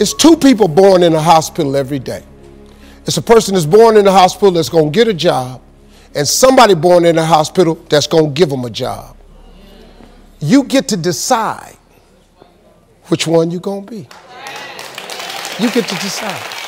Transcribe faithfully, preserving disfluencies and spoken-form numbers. It's two people born in a hospital every day. It's a person that's born in the hospital that's going to get a job, and somebody born in the hospital that's going to give them a job. You get to decide which one you're going to be. You get to decide.